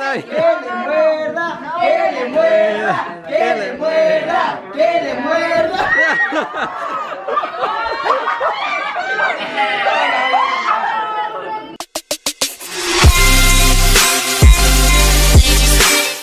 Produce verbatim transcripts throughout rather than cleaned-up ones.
Que le muerda, que le muerda, que le muerda, que le muerda.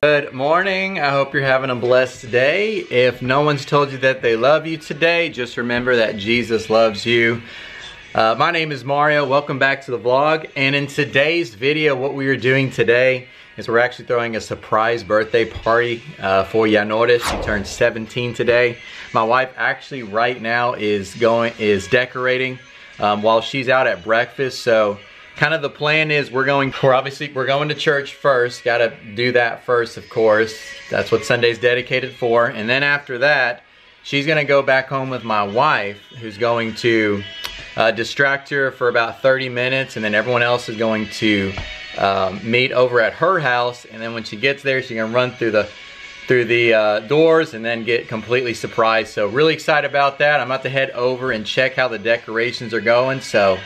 Good morning. I hope you're having a blessed day. If no one's told you that they love you today, just remember that Jesus loves you. Uh, my name is Mario. Welcome back to the vlog. And in today's video, what we are doing today is we're actually throwing a surprise birthday party uh, for Yanoris. She turned seventeen today. My wife actually right now is going is decorating um, while she's out at breakfast. So kind of the plan is we're going. We're obviously we're going to church first. Got to do that first, of course. That's what Sunday's dedicated for. And then after that, she's gonna go back home with my wife, who's going to uh, distract her for about thirty minutes, and then everyone else is going to um, meet over at her house. And then when she gets there, she's gonna run through the through the uh, doors and then get completely surprised. So really excited about that. I'm about to head over and check how the decorations are going. So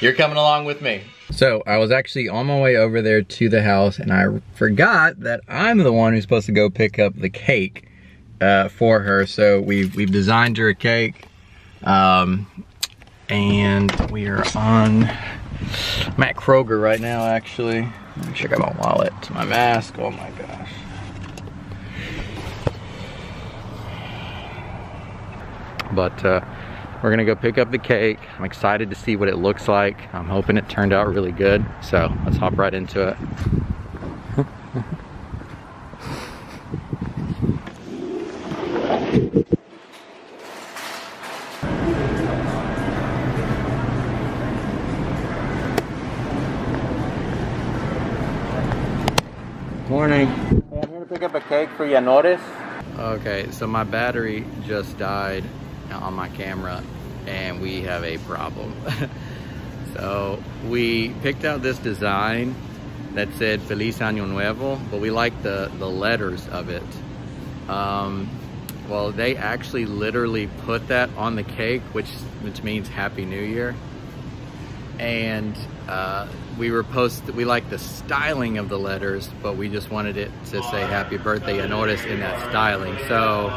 you're coming along with me. So I was actually on my way over there to the house, and I forgot that I'm the one who's supposed to go pick up the cake Uh, for her. So we've, we've designed her a cake, um, and we are on I'm at Kroger right now. Actually, let me check out my wallet, my mask. Oh my gosh. But uh, we're gonna go pick up the cake. I'm excited to see what it looks like. I'm hoping it turned out really good, so let's hop right into it. Morning. Hey, I'm here to pick up a cake for Yanoris. Okay, so my battery just died on my camera, and we have a problem. So we picked out this design that said Feliz Año Nuevo, but we like the, the letters of it. Um, well, they actually literally put that on the cake, which, which means Happy New Year. And uh, we were post. We like the styling of the letters, but we just wanted it to say Happy Birthday Yanoris in that styling. So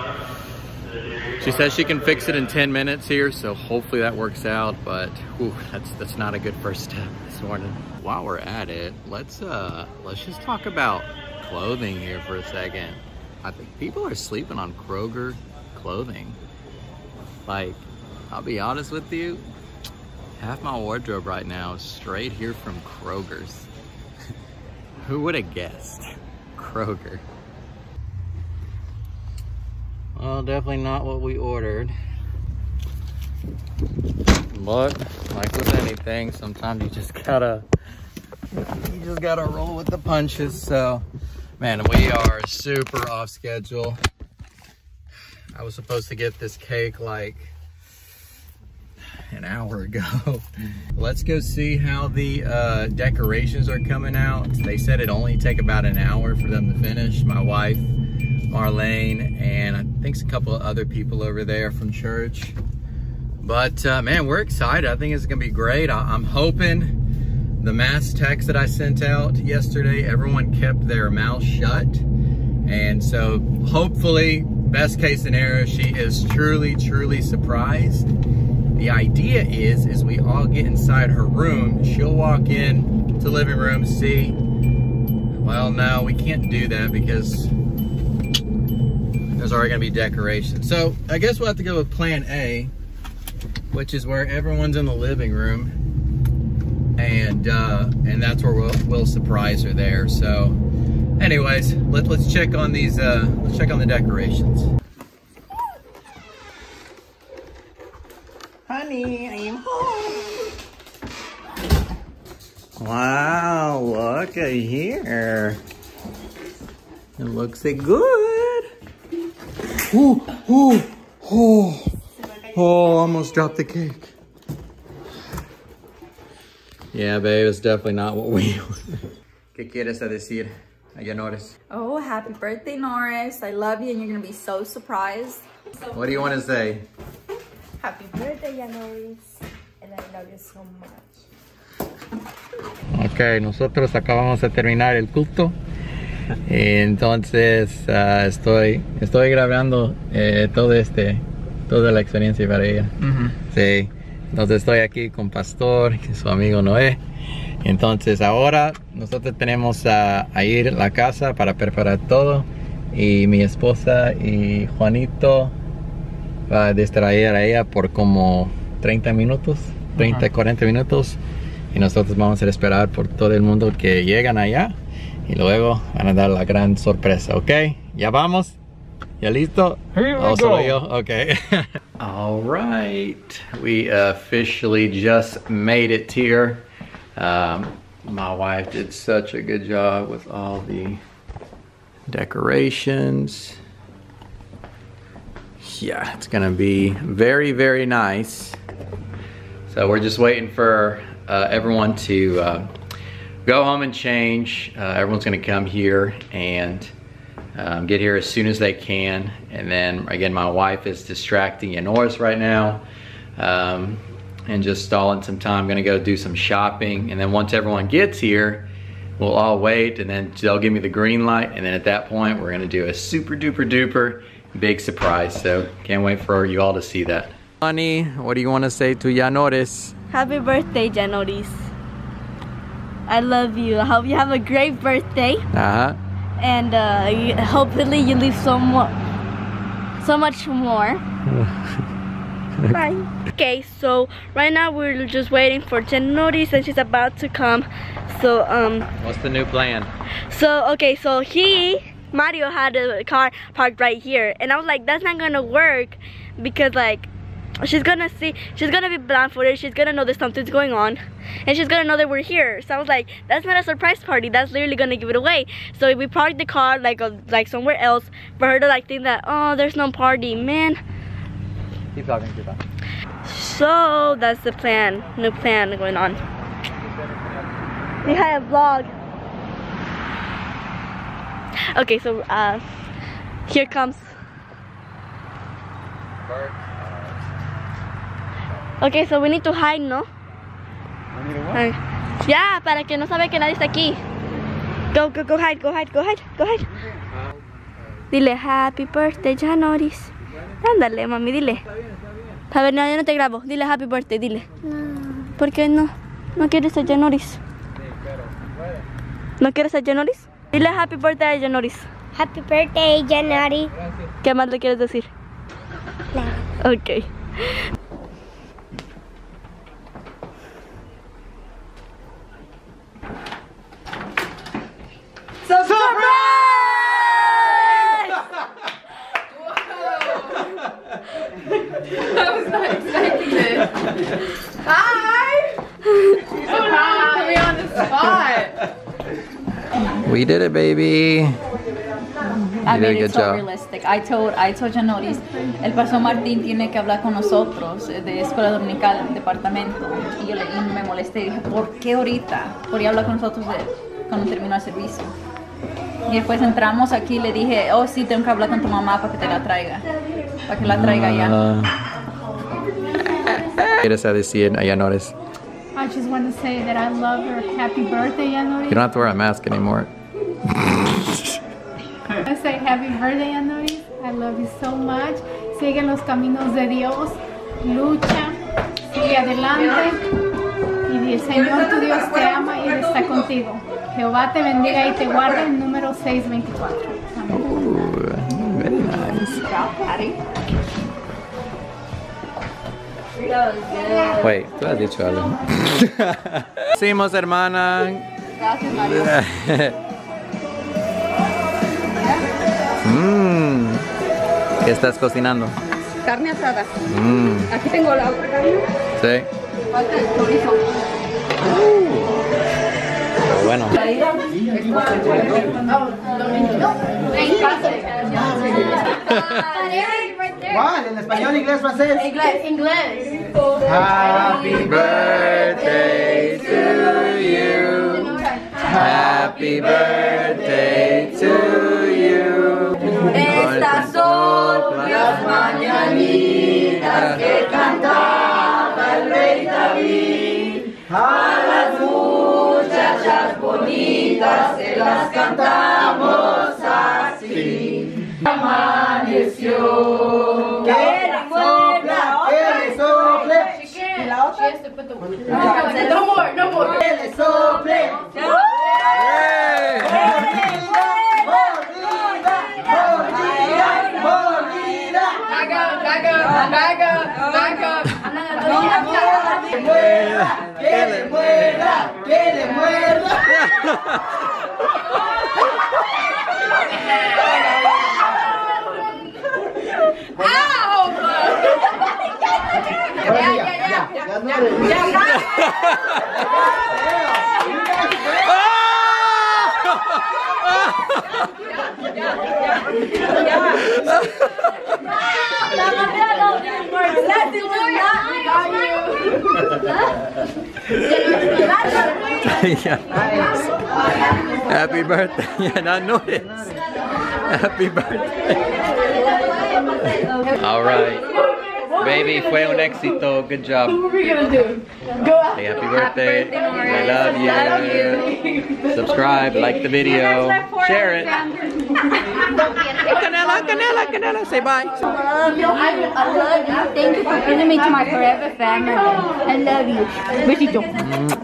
she says she can fix it in ten minutes here, so hopefully that works out. But whew, that's that's not a good first step this morning. While we're at it, let's uh let's just talk about clothing here for a second. I think people are sleeping on Kroger clothing. Like, I'll be honest with you. Half my wardrobe right now is straight here from Kroger's. Who would have guessed? Kroger. Well, definitely not what we ordered. But, like with anything, sometimes you just gotta, you just gotta roll with the punches. So, man, we are super off schedule. I was supposed to get this cake like an hour ago. Let's go see how the uh, decorations are coming out. They said it only take about an hour for them to finish. My wife, Marlene, and I think a couple of other people over there from church. But uh, man, we're excited. I think it's gonna be great. I I'm hoping the mass text that I sent out yesterday, everyone kept their mouth shut. And so hopefully, best case scenario, she is truly, truly surprised. The idea is, is we all get inside her room, she'll walk in to the living room, see, well, no, we can't do that because there's already gonna be decorations. So I guess we'll have to go with plan A, which is where everyone's in the living room, and uh, and that's where we'll, we'll surprise her there. So anyways, let, let's check on these, uh, let's check on the decorations. Honey, I am home. Wow, look at here. It looks good. Ooh, ooh, oh, oh, almost dropped the cake. Yeah, babe, it's definitely not what we ¿Qué quieres decir a Yanoris? Oh, happy birthday, Noris. I love you, and you're going to be so surprised. So what do you want to say? Happy birthday, Yanoris, and I love you so much. Okay, nosotros acabamos de terminar el culto Entonces uh, estoy, estoy grabando eh, todo este, toda la experiencia para ella. Uh-huh. Sí. Entonces estoy aquí con Pastor, que es su amigo Noé. Entonces ahora nosotros tenemos a, a ir a la casa para preparar todo. Y mi esposa y Juanito va a distraer a ella por como treinta minutos, treinta, cuarenta minutos. Y nosotros vamos a esperar por todo el mundo que llegan allá. Y luego van a dar la gran sorpresa, ¿ok? ¿Ya vamos? ¿Ya listo? Oh, solo yo, okay. All right, we officially just made it here. Um, my wife did such a good job with all the decorations. Yeah, it's gonna be very, very nice. So we're just waiting for uh, everyone to uh, go home and change. Uh, everyone's gonna come here and um, get here as soon as they can. And then again, my wife is distracting Yanoris right now um, and just stalling some time. I'm gonna go do some shopping. And then once everyone gets here, we'll all wait, and then they'll give me the green light, and then at that point we're gonna do a super duper duper big surprise. So can't wait for you all to see that. Honey, what do you want to say to Yanoris? Happy birthday, Yanoris. I love you. I hope you have a great birthday. Uh-huh. And uh, hopefully you leave so more, so much more. Bye. Okay, so right now we're just waiting for Yanoris, and she's about to come. So um what's the new plan? So okay, so he Mario had a car parked right here, and I was like, that's not gonna work because like she's gonna see, she's gonna be blindfolded, she's gonna know that something's going on, and she's gonna know that we're here. So I was like, that's not a surprise party, that's literally gonna give it away. So if we parked the car like a, like somewhere else for her to like think that, oh, there's no party, man. Keep talking, keep talking. So that's the plan, new plan going on. We had a vlog. Okay, so uh, here comes. Okay, so we need to hide, no? We need to what? Yeah, para que no sabe que nadie está aquí. Go, go, go hide, go hide, go hide, go hide. Dile happy birthday, Yanoris. Ándale, mami, dile. A ver, no, yo no te grabo. Dile happy birthday, dile. No. ¿Por qué no? No quieres ser Yanoris. ¿No quieres a Yanoris? Dile happy birthday a Yanoris. Happy birthday, Yanoris. ¿Qué más le quieres decir? No. Ok. We did it, baby. I mean, it's so realistic. I told, I told Yanoris, el pastor Martín tiene que hablar con nosotros de Escuela Dominical, departamento. Y yo le, y me molesté y dije, ¿por qué ahorita? Podría hablar con nosotros de, cuando terminó el servicio. Y después entramos aquí y le dije, oh, sí, tengo que hablar con tu mamá para que te la traiga. Para que la traiga uh, ya. ¿Quieres decir a Yanoris? I just want to say that I love her. Happy birthday, Yanoris. You don't have to wear a mask anymore. I say happy birthday, Yanoris. I love you so much. Sigue los caminos de Dios. Lucha. Sigue adelante. Y el Señor tu Dios te ama y Él está contigo. Jehová te bendiga y te guarde. El número seis veinticuatro. Amén. Oh, very nice. Wait, tú has dicho algo. Hicimos, hermana. Gracias, Mario. Mm. ¿Qué estás cocinando? Carne asada. Mm. Aquí tengo la otra carne. Sí. Falta el chorizo. Uh. Bueno. ¿Cuál? ¿En español, inglés, francés? Inglés, inglés. Happy birthday to you. Happy birthday to you. Estas son las mañanitas que cantaba el rey David. A las muchachas bonitas se las cantamos. Amaneció. Que le sople, que le sople. Y la otra. No more, no more. Que le sople. Back up, back up. Que le muerda, que le muerda, que le muerda. Ya, ya, ya. Happy birthday, Yanoris. Happy birthday. All right, baby, fue un éxito. Good job. What were we gonna do? Go out. Say happy birthday. I love you. I love you. Subscribe, like the video, share it. Canela, Canela, Canela, say bye. I love you. I love you. Thank you for giving me to my forever family. I love you. Besito.